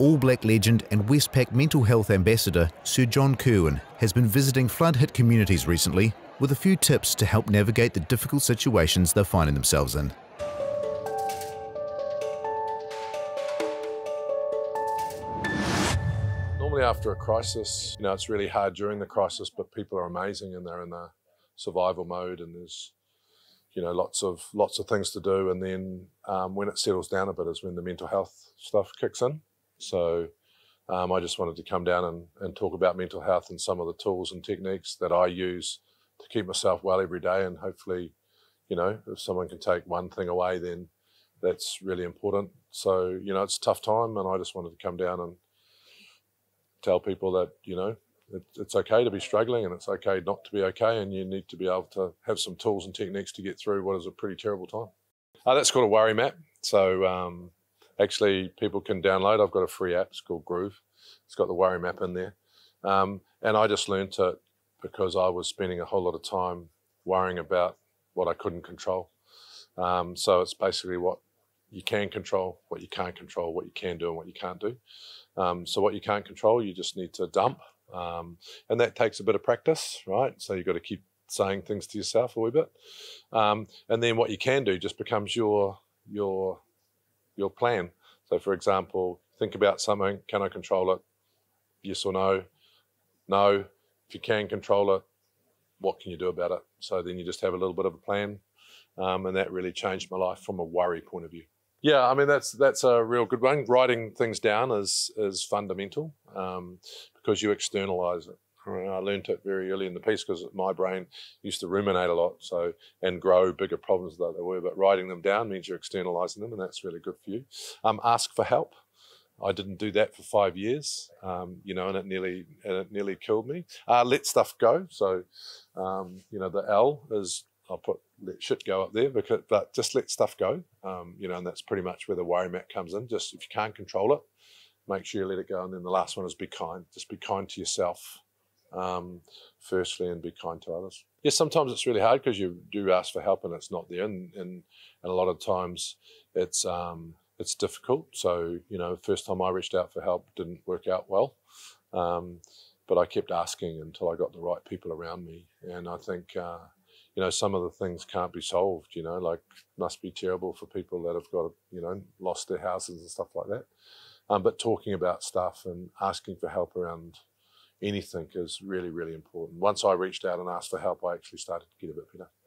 All Black legend and Westpac mental health ambassador Sir John Kirwan has been visiting flood-hit communities recently with a few tips to help navigate the difficult situations they're finding themselves in. Normally after a crisis, it's really hard during the crisis, but people are amazing and they're in a survival mode and there's lots of things to do, and then when it settles down a bit is when the mental health stuff kicks in. So I just wanted to come down and talk about mental health and some of the tools and techniques that I use to keep myself well every day, and hopefully, if someone can take one thing away, then that's really important. So, it's a tough time, and I just wanted to come down and tell people that, it's okay to be struggling and it's okay not to be okay, and you need to be able to have some tools and techniques to get through what is a pretty terrible time. That's called a worry map. So actually people can download, I've got a free app, it's called Groove. It's got the worry map in there. And I just learned it because I was spending a whole lot of time worrying about what I couldn't control. So it's basically what you can control, what you can't control, what you can do and what you can't do. So what you can't control, you just need to dump. And that takes a bit of practice, right? So you've got to keep saying things to yourself a wee bit. And then what you can do just becomes your plan. So for example, think about something, can I control it? Yes or no? No. If you can control it, what can you do about it? So then you just have a little bit of a plan. And that really changed my life from a worry point of view. Yeah, I mean, that's a real good one. Writing things down is fundamental because you externalise it. I learned it very early in the piece because my brain used to ruminate a lot and grow bigger problems than they were, but writing them down means you're externalising them, and that's really good for you. Ask for help. I didn't do that for 5 years, and it nearly killed me. Let stuff go. So, the L is... I'll put let shit go up there, but just let stuff go, and that's pretty much where the worry map comes in. Just if you can't control it, make sure you let it go. And then the last one is be kind. Just be kind to yourself firstly, and be kind to others. Yes, sometimes it's really hard because you do ask for help and it's not there, and a lot of times it's difficult. So, first time I reached out for help didn't work out well, but I kept asking until I got the right people around me. And I think... some of the things can't be solved, like must be terrible for people that have got, lost their houses and stuff like that. But talking about stuff and asking for help around anything is really, really important. Once I reached out and asked for help, I actually started to get a bit better.